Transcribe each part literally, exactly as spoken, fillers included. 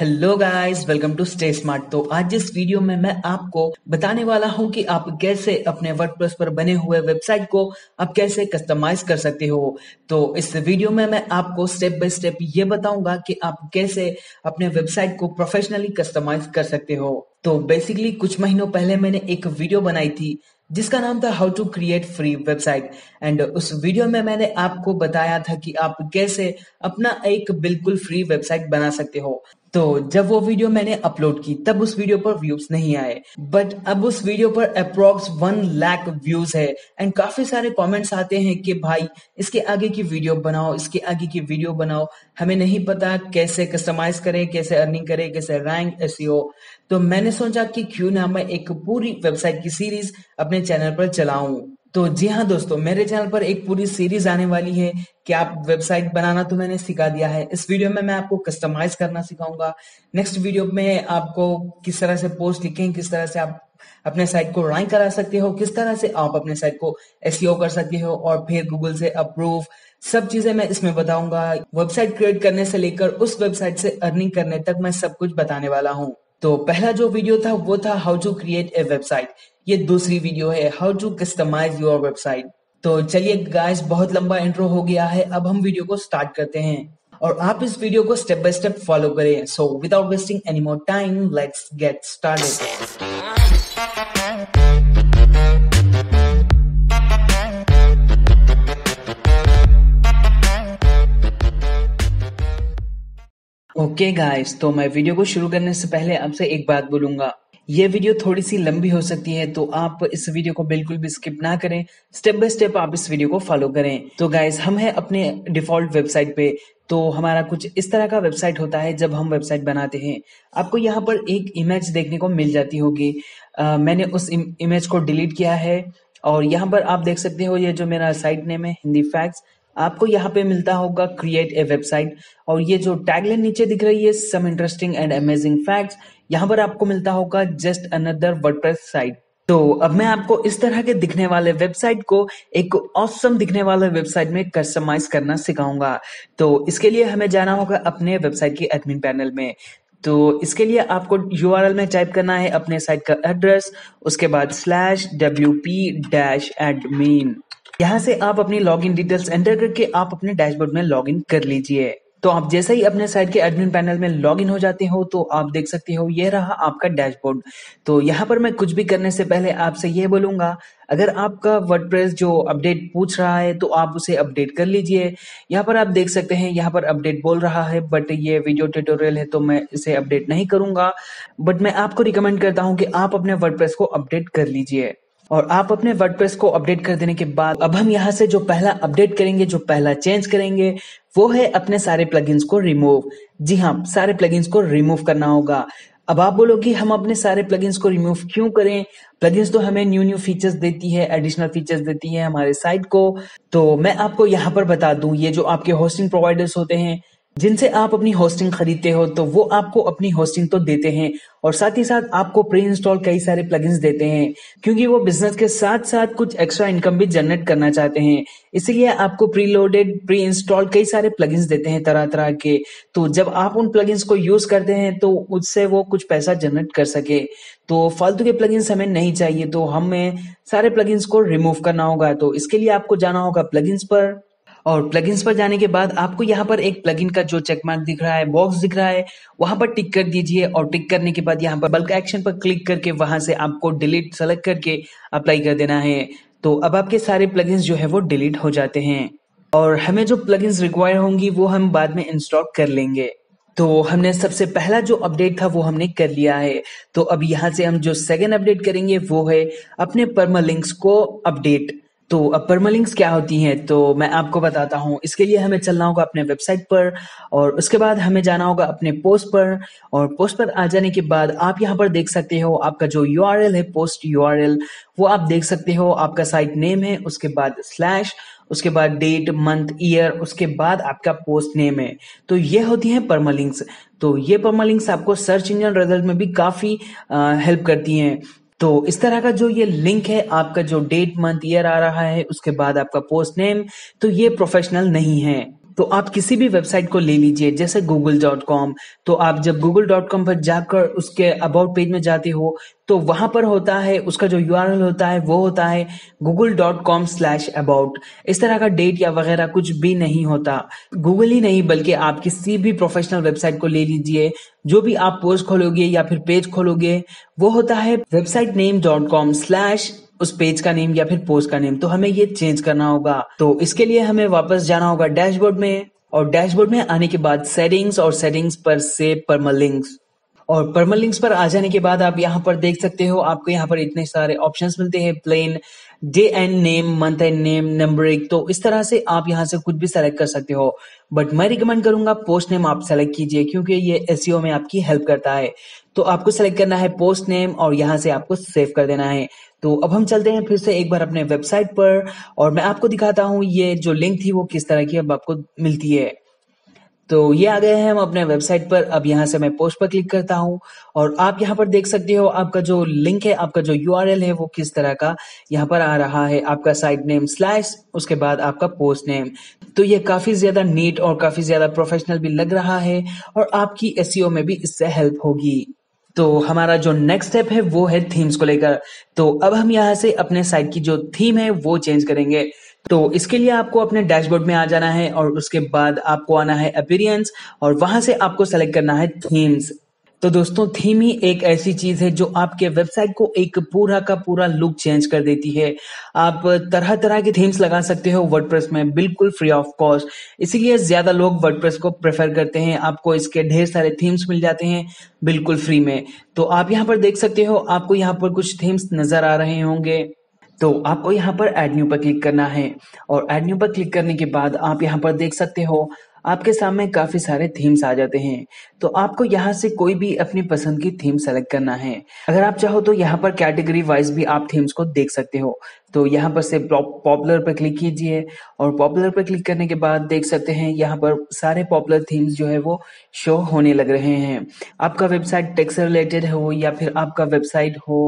Hello guys, welcome to stay smart. तो आज इस वीडियो में मैं आपको बताने वाला हूं कि आप कैसे अपने वर्डप्रेस पर बने हुए वेबसाइट को आप कैसे कस्टमाइज कर सकते हो। तो इस वीडियो में मैं आपको स्टेप बाय स्टेप ये बताऊंगा कि आप कैसे अपने वेबसाइट को प्रोफेशनली कस्टमाइज कर सकते हो। तो बेसिकली कुछ महीनों पहले मैंने एक वीडियो बनाई थी जिसका नाम था how to create free website, and उस वीडियो में मैंने आपको बताया था कि आप कैसे अपना एक बिल्कुल फ्री वेबसाइट बना सकते हो। तो जब वो वीडियो मैंने अपलोड की तब उस वीडियो पर व्यूज नहीं आए, बट अब उस वीडियो पर अप्रॉक्स वन लाख व्यूज है एंड काफी सारे कमेंट्स आते हैं कि भाई इसके आगे की वीडियो बनाओ, इसके आगे की वीडियो बनाओ, हमें नहीं पता कैसे कस्टमाइज करें, कैसे अर्निंग करें, कैसे रैंक, एसईओ। तो मैंने सोचा कि क्यों ना मैं एक पूरी वेबसाइट की सीरीज अपने चैनल पर चलाऊं। तो जी हाँ दोस्तों, मेरे चैनल पर एक पूरी सीरीज आने वाली है कि आप वेबसाइट बनाना तो मैंने सिखा दिया है। इस वीडियो में मैं आपको कस्टमाइज करना सिखाऊंगा। नेक्स्ट वीडियो में आपको किस तरह से पोस्ट लिखें, किस तरह से आप अपने साइट को रैंक करा सकते हो, किस तरह से आप अपने साइट को एसईओ कर सकते हो और फिर गूगल से अप्रूव, सब चीजें मैं इसमें बताऊंगा। वेबसाइट क्रिएट करने से लेकर उस वेबसाइट से अर्निंग करने तक मैं सब कुछ बताने वाला हूँ। तो पहला जो वीडियो था वो था how to create a website, ये दूसरी वीडियो है how to customize your website. तो चलिए गाइस, बहुत लंबा इंट्रो हो गया है, अब हम वीडियो को स्टार्ट करते हैं और आप इस वीडियो को स्टेप बाय स्टेप फॉलो करें। So without wasting any more time, let's get started. Okay guys, तो मैं वीडियो को शुरू करने से पहले आपसे एक बात बोलूंगा। ये वीडियो थोड़ी सी लंबी हो सकती है, तो आप इस वीडियो को बिल्कुल भी स्किप ना करें, स्टेप बाय स्टेप आप इस वीडियो को फॉलो करें। तो गाइज, हम हैं अपने डिफॉल्ट वेबसाइट पे। तो हमारा कुछ इस तरह का वेबसाइट होता है। जब हम वेबसाइट बनाते हैं आपको यहाँ पर एक इमेज देखने को मिल जाती होगी। आ, मैंने उस इम, इमेज को डिलीट किया है और यहाँ पर आप देख सकते हो ये जो मेरा साइट नेम है हिंदी फैक्ट्स, आपको यहाँ पे मिलता होगा क्रिएट ए वेबसाइट, और ये जो टैगलाइन नीचे दिख रही है some interesting and amazing facts, यहाँ पर आपको मिलता होगा जस्ट अनदर वर्डप्रेस साइट। तो अब मैं आपको इस तरह के दिखने वाले वेबसाइट को एक ऑसम दिखने वाले वेबसाइट में कस्टमाइज करना सिखाऊंगा। तो इसके लिए हमें जाना होगा अपने वेबसाइट के एडमिन पैनल में। तो इसके लिए आपको यूआरएल में टाइप करना है अपने साइट का एड्रेस, उसके बाद slash W P dash admin. यहाँ से आप अपनी लॉगिन डिटेल्स एंटर करके आप अपने डैशबोर्ड में लॉगिन कर लीजिए। तो आप जैसे ही अपने साइट के एडमिन पैनल में लॉग इन हो जाते हो तो आप देख सकते हो ये रहा आपका डैशबोर्ड। तो यहाँ पर मैं कुछ भी करने से पहले आपसे ये बोलूंगा, अगर आपका वर्डप्रेस जो अपडेट पूछ रहा है तो आप उसे अपडेट कर लीजिए। यहाँ पर आप देख सकते हैं यहाँ पर अपडेट बोल रहा है, बट ये वीडियो ट्यूटोरियल है तो मैं इसे अपडेट नहीं करूंगा। बट मैं आपको रिकमेंड करता हूँ कि आप अपने वर्डप्रेस को अपडेट कर लीजिए। और आप अपने वर्डप्रेस को अपडेट कर देने के बाद अब हम यहाँ से जो पहला अपडेट करेंगे, जो पहला चेंज करेंगे वो है अपने सारे प्लगइन्स को रिमूव। जी हाँ, सारे प्लगइन्स को रिमूव करना होगा। अब आप बोलोगे हम अपने सारे प्लगइन्स को रिमूव क्यों करें, प्लगइन्स तो हमें न्यू न्यू फीचर्स देती है, एडिशनल फीचर्स देती है हमारे साइट को। तो मैं आपको यहाँ पर बता दूं, ये जो आपके होस्टिंग प्रोवाइडर्स होते हैं जिनसे आप अपनी होस्टिंग खरीदते हो, तो वो आपको अपनी होस्टिंग तो देते हैं और साथ ही साथ आपको प्री इंस्टॉल कई सारे प्लगइन्स देते हैं, क्योंकि वो बिजनेस के साथ साथ कुछ एक्स्ट्रा इनकम भी जनरेट करना चाहते हैं। इसीलिए आपको प्रीलोडेड, प्री इंस्टॉल कई सारे प्लगइन्स देते हैं तरह तरह के। तो जब आप उन प्लगइन्स को यूज करते हैं तो उससे वो कुछ पैसा जनरेट कर सके। तो फालतू के प्लगइन्स हमें नहीं चाहिए, तो हमें सारे प्लगइन्स को रिमूव करना होगा। तो इसके लिए आपको जाना होगा प्लगइन्स पर, और प्लगइन्स पर जाने के बाद आपको यहाँ पर एक प्लगइन का जो चेकमार्क दिख रहा है, बॉक्स दिख रहा है, वहां पर टिक कर दीजिए। और टिक करने के बाद यहाँ पर बल्क एक्शन पर क्लिक करके वहां से आपको डिलीट सेलेक्ट करके अप्लाई कर देना है। तो अब आपके सारे प्लगइन्स जो है वो डिलीट हो जाते हैं और हमें जो प्लगइन्स रिक्वायर होंगी वो हम बाद में इंस्टॉल कर लेंगे। तो हमने सबसे पहला जो अपडेट था वो हमने कर लिया है। तो अब यहाँ से हम जो सेकेंड अपडेट करेंगे वो है अपने परमालिंक्स को अपडेट। तो अब परमालिंक्स क्या होती हैं तो मैं आपको बताता हूँ। इसके लिए हमें चलना होगा अपने वेबसाइट पर और उसके बाद हमें जाना होगा अपने पोस्ट पर, और पोस्ट पर आ जाने के बाद आप यहाँ पर देख सकते हो आपका जो यूआरएल है, पोस्ट यूआरएल, वो आप देख सकते हो। आपका साइट नेम है, उसके बाद स्लैश, उसके बाद डेट, मंथ, ईयर, उसके बाद आपका पोस्ट नेम है। तो ये होती है परमालिंक्स। तो ये परमालिंक्स आपको सर्च इंजन रिजल्ट में भी काफी हेल्प करती हैं। तो इस तरह का जो ये लिंक है, आपका जो डेट, मंथ, ईयर आ रहा है, उसके बाद आपका पोस्ट नेम, तो ये प्रोफेशनल नहीं है। तो आप किसी भी वेबसाइट को ले लीजिए जैसे गूगल डॉट कॉम। तो आप जब गूगल डॉट कॉम पर जाकर उसके अबाउट पेज में जाते हो तो वहां पर होता है उसका जो यूआरएल होता है वो होता है Google dot com slash about. इस तरह का डेट या वगैरह कुछ भी नहीं होता। गूगल ही नहीं बल्कि आप किसी भी प्रोफेशनल वेबसाइट को ले लीजिए, जो भी आप पोस्ट खोलोगे या फिर पेज खोलोगे वो होता है website name dot com slash उस पेज का नेम या फिर पोस्ट का नेम। तो हमें ये चेंज करना होगा। तो इसके लिए हमें वापस जाना होगा डैशबोर्ड में, और डैशबोर्ड में आने के बाद सेटिंग्स, और सेटिंग्स पर से परमालिंक्स, और परमालिंक्स पर आ जाने के बाद आप यहाँ पर देख सकते हो आपको यहाँ पर इतने सारे ऑप्शंस मिलते हैं, plain, day and name, month and name, numbering. तो इस तरह से आप यहाँ से कुछ भी सेलेक्ट कर सकते हो, बट मैं रिकमेंड करूंगा पोस्ट नेम आप सेलेक्ट कीजिए क्योंकि ये एसईओ में आपकी हेल्प करता है। तो आपको सेलेक्ट करना है पोस्ट नेम और यहाँ से आपको सेव कर देना है। तो अब हम चलते हैं फिर से एक बार अपने वेबसाइट पर और मैं आपको दिखाता हूँ ये जो लिंक थी वो किस तरह की अब आपको मिलती है। तो ये आ गए हैं हम अपने वेबसाइट पर। अब यहाँ से मैं पोस्ट पर क्लिक करता हूँ और आप यहाँ पर देख सकते हो आपका जो लिंक है, आपका जो यूआरएल है वो किस तरह का यहाँ पर आ रहा है, आपका साइट नेम स्लैश उसके बाद आपका पोस्ट नेम। तो ये काफी ज्यादा नीट और काफी ज्यादा प्रोफेशनल भी लग रहा है और आपकी एसईओ में भी इससे हेल्प होगी। तो हमारा जो नेक्स्ट स्टेप है वो है थीम्स को लेकर। तो अब हम यहाँ से अपने साइट की जो थीम है वो चेंज करेंगे। तो इसके लिए आपको अपने डैशबोर्ड में आ जाना है और उसके बाद आपको आना है अपीयरेंस और वहां से आपको सेलेक्ट करना है थीम्स। तो दोस्तों थीम ही एक ऐसी चीज है जो आपके वेबसाइट को एक पूरा का पूरा लुक चेंज कर देती है। आप तरह तरह की थीम्स लगा सकते हो वर्डप्रेस में बिल्कुल फ्री ऑफ कॉस्ट, इसीलिए ज्यादा लोग वर्डप्रेस को प्रेफर करते हैं। आपको इसके ढेर सारे थीम्स मिल जाते हैं बिल्कुल फ्री में। तो आप यहाँ पर देख सकते हो आपको यहाँ पर कुछ थीम्स नजर आ रहे होंगे। तो आपको यहाँ पर ऐड न्यू पर क्लिक करना है और ऐड न्यू पर क्लिक करने के बाद आप यहाँ पर देख सकते हो आपके सामने काफी सारे थीम्स आ जाते हैं। तो आपको यहाँ से कोई भी अपनी पसंद की थीम सेलेक्ट करना है। अगर आप चाहो तो यहाँ पर कैटेगरी वाइज भी आप थीम्स को देख सकते हो। तो यहाँ पर से पॉपुलर पर क्लिक कीजिए और पॉपुलर पर क्लिक करने के बाद देख सकते हैं यहाँ पर सारे पॉपुलर थीम्स जो है वो शो होने लग रहे हैं। आपका वेबसाइट टेक से रिलेटेड हो या फिर आपका वेबसाइट हो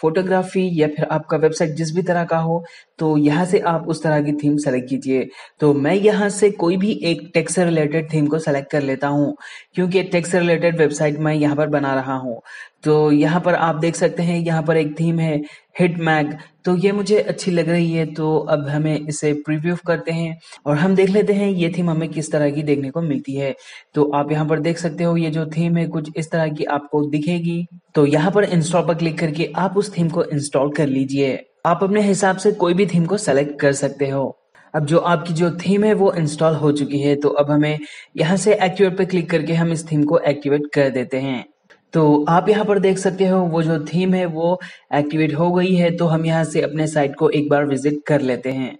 फोटोग्राफी या फिर आपका वेबसाइट जिस भी तरह का हो, तो यहाँ से आप उस तरह की थीम सेलेक्ट कीजिए। तो मैं यहाँ से कोई भी एक टेक से रिलेटेड थीम को सेलेक्ट कर लेता हूँ क्योंकि टेक से रिलेटेड वेबसाइट मैं यहाँ पर बना रहा हूँ। तो यहाँ पर आप देख सकते हैं यहाँ पर एक थीम है हिट मैग। तो ये मुझे अच्छी लग रही है। तो अब हमें इसे प्रीव्यू करते हैं और हम देख लेते हैं ये थीम हमें किस तरह की देखने को मिलती है। तो आप यहाँ पर देख सकते हो ये जो थीम है कुछ इस तरह की आपको दिखेगी। तो यहाँ पर इंस्टॉल पर क्लिक करके आप उस थीम को इंस्टॉल कर लीजिए। आप अपने हिसाब से कोई भी थीम को सेलेक्ट कर सकते हो। अब जो आपकी जो थीम है वो इंस्टॉल हो चुकी है। तो अब हमें यहाँ से एक्टिवेट पर क्लिक करके हम इस थीम को एक्टिवेट कर देते हैं। तो आप यहाँ पर देख सकते हो वो जो थीम है वो एक्टिवेट हो गई है। तो हम यहाँ से अपने साइट को एक बार विजिट कर लेते हैं।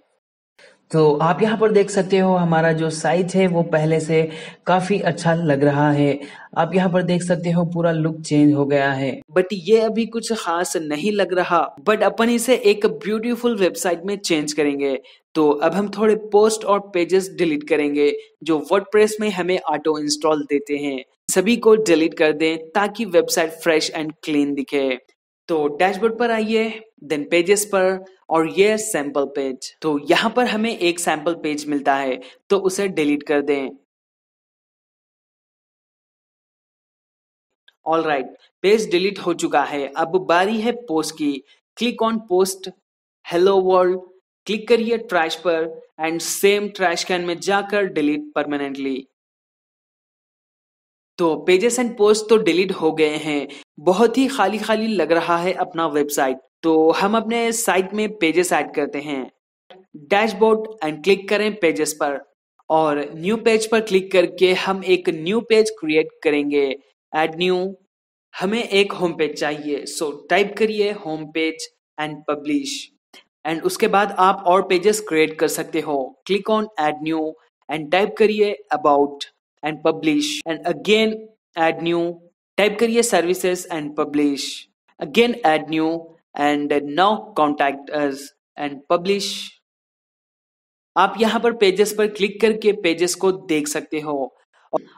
तो आप यहाँ पर देख सकते हो हमारा जो साइट है वो पहले से काफी अच्छा लग रहा है। आप यहाँ पर देख सकते हो पूरा लुक चेंज हो गया है, बट ये अभी कुछ खास नहीं लग रहा। बट अपन इसे एक ब्यूटीफुल वेबसाइट में चेंज करेंगे। तो अब हम थोड़े पोस्ट और पेजेस डिलीट करेंगे जो वर्डप्रेस में हमें ऑटो इंस्टॉल देते हैं। सभी को डिलीट कर दें ताकि वेबसाइट फ्रेश एंड क्लीन दिखे। तो डैशबोर्ड पर आइए, देन पेजेस पर, और ये सैंपल पेज। तो यहाँ पर हमें एक सैंपल पेज मिलता है तो उसे डिलीट कर दें। ऑल राइट, पेज डिलीट हो चुका है। अब बारी है पोस्ट की। Click on post, hello world, click करिए ट्रैश पर एंड सेम ट्रैश कैन में जाकर डिलीट परमानेंटली। तो पेजेस एंड पोस्ट तो डिलीट हो गए हैं। बहुत ही खाली खाली लग रहा है अपना वेबसाइट। तो हम अपने साइट में पेजेस ऐड करते हैं। डैशबोर्ड एंड क्लिक करें पेजेस पर और न्यू पेज पर क्लिक करके हम एक न्यू पेज क्रिएट करेंगे। ऐड न्यू, हमें एक होम पेज चाहिए। सो टाइप करिए home page and publish, and उसके बाद आप और पेजेस क्रिएट कर सकते हो। Click on add new and type करिए about and publish, and again add new, type करिए services and publish, again add new, and now contact us and publish. आप यहाँ पर पेजेस पर क्लिक करके पेजेस को देख सकते हो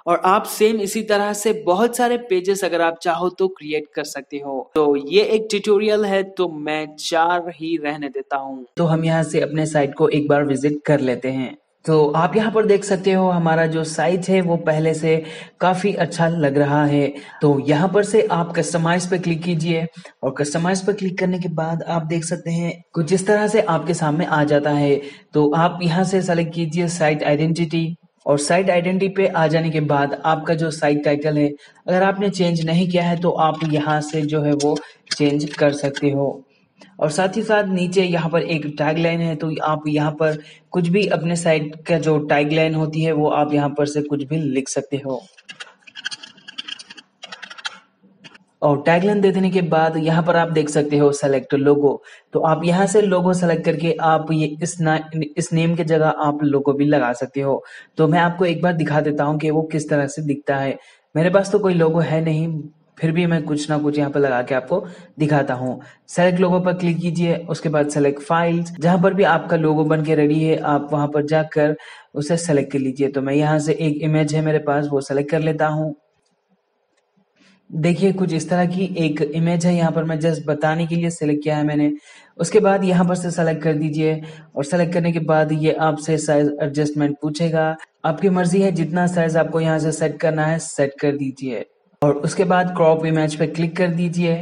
और आप सेम इसी तरह से बहुत सारे पेजेस अगर आप चाहो तो क्रिएट कर सकते हो। तो ये एक ट्यूटोरियल है तो मैं चार ही रहने देता हूँ। तो हम यहाँ से अपने साइट को एक बार विजिट कर लेते हैं। तो आप यहाँ पर देख सकते हो हमारा जो साइट है वो पहले से काफी अच्छा लग रहा है। तो यहाँ पर से आप कस्टमाइज पे क्लिक कीजिए और कस्टमाइज पे क्लिक करने के बाद आप देख सकते हैं कुछ इस तरह से आपके सामने आ जाता है। तो आप यहाँ से सेलेक्ट कीजिए साइट आइडेंटिटी और साइट आइडेंटिटी पे आ जाने के बाद आपका जो साइट टाइटल है अगर आपने चेंज नहीं किया है तो आप यहाँ से जो है वो चेंज कर सकते हो। और साथ ही साथ नीचे यहाँ पर एक टैगलाइन है, तो आप यहाँ पर कुछ भी अपने साइट का जो टैगलाइन होती है वो आप यहाँ पर से कुछ भी लिख सकते हो। और टैगलाइन दे देने के बाद यहाँ पर आप देख सकते हो सेलेक्ट लोगो, तो आप यहाँ से लोगो सेलेक्ट करके आप ये इस ना इस नेम के जगह आप लोगो भी लगा सकते हो। तो मैं आपको एक बार दिखा देता हूँ कि वो किस तरह से दिखता है। मेरे पास तो कोई लोगो है नहीं, फिर भी मैं कुछ ना कुछ यहाँ पर लगा के आपको दिखाता हूँ। सेलेक्ट लोगो पर क्लिक कीजिए, उसके बाद सेलेक्ट फाइल्स, जहाँ पर भी आपका लोगो बन के रेडी है आप वहाँ पर जाकर उसे सेलेक्ट कर लीजिए। तो मैं यहाँ से एक इमेज है मेरे पास वो सेलेक्ट कर लेता हूँ। देखिए कुछ इस तरह की एक इमेज है, यहाँ पर मैं जस्ट बताने के लिए सेलेक्ट किया है मैंने। उसके बाद यहाँ पर से सेलेक्ट कर दीजिए और सेलेक्ट करने के बाद ये आपसे साइज एडजस्टमेंट पूछेगा, आपकी मर्जी है जितना साइज आपको यहाँ से सेट करना है सेट कर दीजिए। और उसके बाद क्रॉप इमेज पे क्लिक कर दीजिए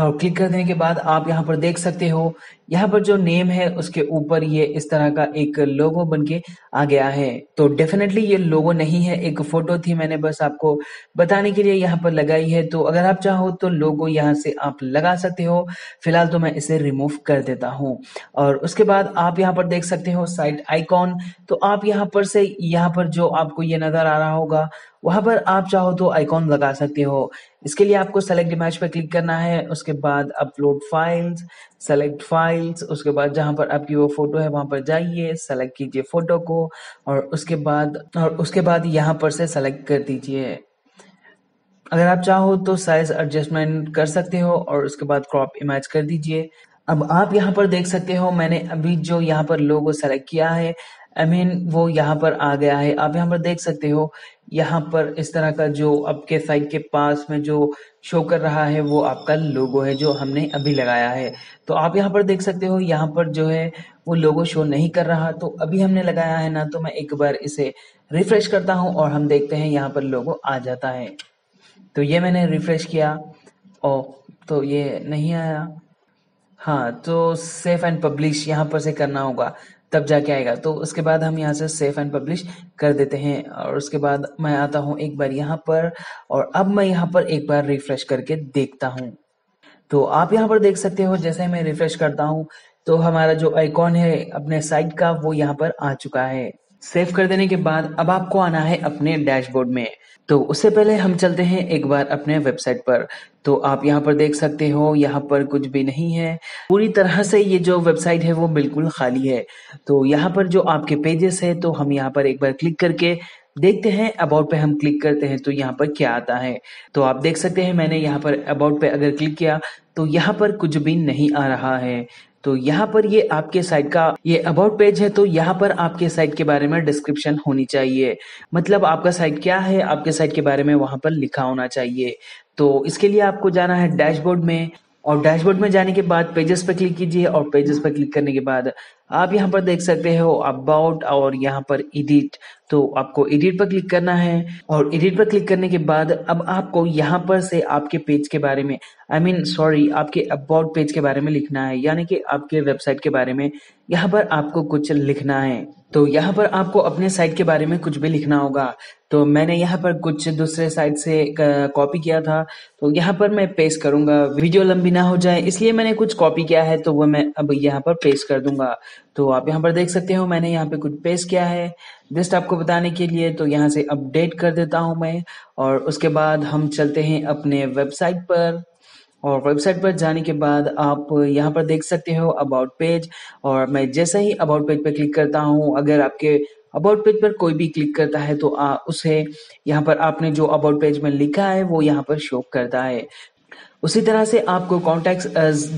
और क्लिक कर देने के बाद आप यहाँ पर देख सकते हो यहाँ पर जो नेम है उसके ऊपर ये इस तरह का एक लोगो बन के आ गया है। तो डेफिनेटली ये लोगो नहीं है, एक फोटो थी मैंने बस आपको बताने के लिए यहाँ पर लगाई है। तो अगर आप चाहो तो लोगो यहाँ से आप लगा सकते हो, फिलहाल तो मैं इसे रिमूव कर देता हूँ। और उसके बाद आप यहाँ पर देख सकते हो साइट आइकॉन, तो आप यहाँ पर से यहाँ पर जो आपको ये नजर आ रहा होगा वहां पर आप चाहो तो आइकॉन लगा सकते हो। इसके लिए आपको सेलेक्ट इमेज पर क्लिक करना है, उसके बाद अपलोड फाइल्स, सेलेक्ट फाइल्स, उसके बाद जहां पर आपकी वो फोटो है वहां पर जाइए, सेलेक्ट कीजिए फोटो को और उसके बाद और उसके बाद यहां पर से सेलेक्ट कर दीजिए। अगर आप चाहो तो साइज एडजस्टमेंट कर सकते हो और उसके बाद क्रॉप इमेज कर दीजिए। अब आप यहाँ पर देख सकते हो मैंने अभी जो यहाँ पर लोगो सेलेक्ट किया है आई I मीन mean, वो यहाँ पर आ गया है। आप यहाँ पर देख सकते हो यहाँ पर इस तरह का जो आपके साइट के पास में जो शो कर रहा है वो आपका लोगो है जो हमने अभी लगाया है। तो आप यहाँ पर देख सकते हो यहाँ पर जो है वो लोगो शो नहीं कर रहा, तो अभी हमने लगाया है ना। तो मैं एक बार इसे रिफ्रेश करता हूँ और हम देखते हैं यहाँ पर लोगो आ जाता है। तो ये मैंने रिफ्रेश किया और तो ये नहीं आया। हाँ, तो सेफ एंड पब्लिश यहाँ पर से करना होगा तब जाके आएगा। तो उसके बाद हम यहाँ से सेफ एंड पब्लिश कर देते हैं और उसके बाद मैं आता हूँ एक बार यहाँ पर और अब मैं यहाँ पर एक बार रिफ्रेश करके देखता हूँ। तो आप यहाँ पर देख सकते हो जैसे मैं रिफ्रेश करता हूँ तो हमारा जो आइकॉन है अपने साइट का वो यहाँ पर आ चुका है। सेव कर देने के बाद अब आपको आना है अपने डैशबोर्ड में। तो उससे पहले हम चलते हैं एक बार अपने वेबसाइट पर। तो आप यहाँ पर देख सकते हो यहाँ पर कुछ भी नहीं है, पूरी तरह से ये जो वेबसाइट है वो बिल्कुल खाली है। तो यहाँ पर जो आपके पेजेस है तो हम यहाँ पर एक बार क्लिक करके देखते हैं। अबाउट पे हम क्लिक करते हैं तो यहाँ पर क्या आता है। तो आप देख सकते हैं मैंने यहाँ पर अबाउट पे अगर क्लिक किया तो यहाँ पर कुछ भी नहीं आ रहा है। तो यहाँ पर ये आपके साइट का ये अबाउट पेज है, तो यहाँ पर आपके साइट के बारे में डिस्क्रिप्शन होनी चाहिए, मतलब आपका साइट क्या है आपके साइट के बारे में वहां पर लिखा होना चाहिए। तो इसके लिए आपको जाना है डैशबोर्ड में और डैशबोर्ड में जाने के बाद पेजेस पर क्लिक कीजिए और पेजेस पर क्लिक करने के बाद आप यहाँ पर देख सकते हो अबाउट और यहाँ पर एडिट। तो आपको एडिट पर क्लिक करना है और एडिट पर क्लिक करने के बाद अब आपको यहाँ पर से आपके पेज के बारे में आई मीन सॉरी आपके अबाउट पेज के बारे में लिखना है, यानी कि आपके वेबसाइट के बारे में यहाँ पर आपको कुछ लिखना है। तो यहाँ पर आपको अपने साइट के बारे में कुछ भी लिखना होगा। तो मैंने यहाँ पर कुछ दूसरे साइट से कॉपी किया था तो यहाँ पर मैं पेस्ट करूंगा, वीडियो लंबी ना हो जाए इसलिए मैंने कुछ कॉपी किया है तो वो मैं अब यहाँ पर पेस्ट कर दूंगा। तो आप यहाँ पर देख सकते हो मैंने यहाँ पे कुछ पेस्ट किया है जस्ट आपको बताने के लिए। तो यहाँ से अपडेट कर देता हूँ मैं और उसके बाद हम चलते हैं अपने वेबसाइट पर। और वेबसाइट पर जाने के बाद आप यहाँ पर देख सकते हो अबाउट पेज और मैं जैसे ही अबाउट पेज पर क्लिक करता हूँ, अगर आपके अबाउट पेज पर कोई भी क्लिक करता है तो आ, उसे यहाँ पर आपने जो अबाउट पेज में लिखा है वो यहाँ पर शो करता है। उसी तरह से आपको कॉन्टैक्ट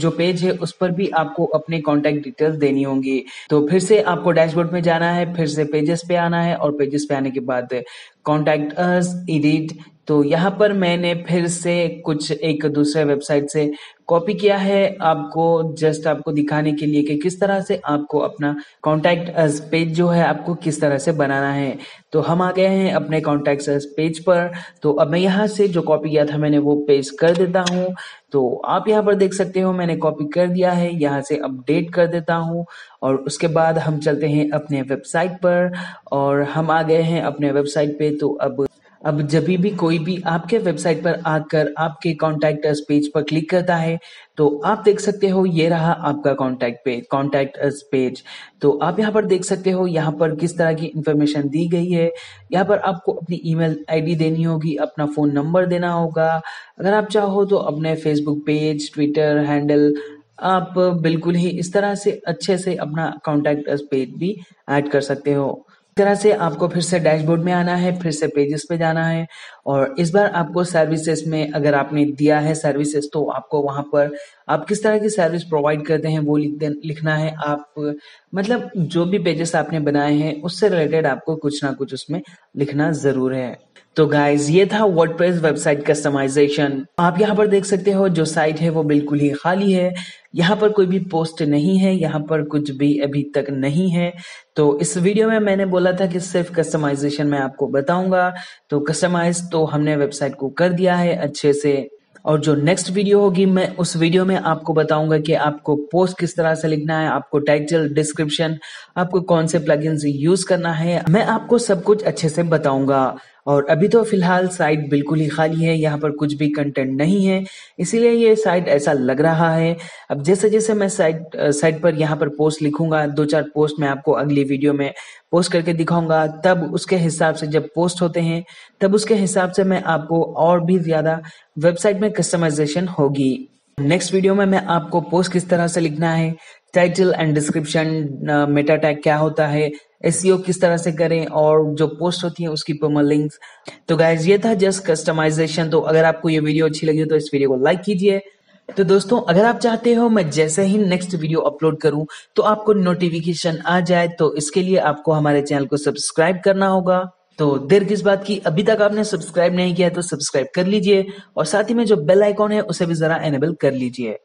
जो पेज है उस पर भी आपको अपने कॉन्टैक्ट डिटेल्स देनी होंगी। तो फिर से आपको डैशबोर्ड में जाना है, फिर से पेजेस पे आना है और पेजेस पे आने के बाद कॉन्टैक्ट अस, एडिट। तो यहाँ पर मैंने फिर से कुछ एक दूसरे वेबसाइट से कॉपी किया है आपको, जस्ट आपको दिखाने के लिए कि किस तरह से आपको अपना कॉन्टैक्ट अस पेज जो है आपको किस तरह से बनाना है। तो हम आ गए हैं अपने कॉन्टैक्ट अस पेज पर। तो अब मैं यहाँ से जो कॉपी किया था मैंने वो पेज कर देता हूँ। तो आप यहाँ पर देख सकते हो मैंने कॉपी कर दिया है, यहाँ से अपडेट कर देता हूँ और उसके बाद हम चलते हैं अपने वेबसाइट पर। और हम आ गए हैं अपने वेबसाइट पे। तो अब अब जब भी कोई भी आपके वेबसाइट पर आकर आपके कॉन्टैक्ट अस पेज पर क्लिक करता है तो आप देख सकते हो ये रहा आपका contact page, contact us page. तो आप यहाँ पर देख सकते हो यहाँ पर किस तरह की इंफॉर्मेशन दी गई है। यहाँ पर आपको अपनी ईमेल आईडी देनी होगी, अपना फ़ोन नंबर देना होगा, अगर आप चाहो तो अपने फेसबुक पेज, ट्विटर हैंडल, आप बिल्कुल ही इस तरह से अच्छे से अपना कॉन्टैक्ट अस पेज भी ऐड कर सकते हो। तरह से आपको फिर से डैशबोर्ड में आना है, फिर से पेजेस पे जाना है और इस बार आपको सर्विसेज में, अगर आपने दिया है सर्विसेज तो आपको वहां पर आप किस तरह की सर्विस प्रोवाइड करते हैं वो लिख लिखना है। आप मतलब जो भी पेजेस आपने बनाए हैं उससे रिलेटेड आपको कुछ ना कुछ उसमें लिखना जरूर है। तो गाइज ये था वर्डप्रेस वेबसाइट कस्टमाइजेशन। आप यहाँ पर देख सकते हो जो साइट है वो बिल्कुल ही खाली है, यहाँ पर कोई भी पोस्ट नहीं है, यहाँ पर कुछ भी अभी तक नहीं है। तो इस वीडियो में मैंने बोला था कि सिर्फ कस्टमाइजेशन मैं आपको बताऊंगा। तो कस्टमाइज तो हमने वेबसाइट को कर दिया है अच्छे से और जो नेक्स्ट वीडियो होगी मैं उस वीडियो में आपको बताऊंगा कि आपको पोस्ट किस तरह से लिखना है, आपको टाइटल, डिस्क्रिप्शन, आपको कौन से प्लगइन्स यूज करना है, मैं आपको सब कुछ अच्छे से बताऊंगा। और अभी तो फिलहाल साइट बिल्कुल ही खाली है, यहाँ पर कुछ भी कंटेंट नहीं है, इसीलिए ये साइट ऐसा लग रहा है। अब जैसे जैसे मैं साइट साइट पर यहाँ पर पोस्ट लिखूंगा, दो चार पोस्ट मैं आपको अगली वीडियो में पोस्ट करके दिखाऊंगा, तब उसके हिसाब से जब पोस्ट होते हैं तब उसके हिसाब से मैं आपको और भी ज्यादा वेबसाइट में कस्टमाइजेशन होगी। नेक्स्ट वीडियो में मैं आपको पोस्ट किस तरह से लिखना है, title and description, meta tag क्या होता है, एसईओ किस तरह से करें और जो पोस्ट होती है उसकी परमालिंक्स। तो गाइज ये था जस्ट कस्टमाइजेशन। तो अगर आपको ये वीडियो अच्छी लगी तो इस वीडियो को लाइक कीजिए। तो दोस्तों अगर आप चाहते हो मैं जैसे ही नेक्स्ट वीडियो अपलोड करूं तो आपको नोटिफिकेशन आ जाए तो इसके लिए आपको हमारे चैनल को सब्सक्राइब करना होगा। तो देर किस बात की, अभी तक आपने सब्सक्राइब नहीं किया है तो सब्सक्राइब कर लीजिए और साथ ही में जो बेल आइकॉन है उसे भी जरा एनेबल कर लीजिए।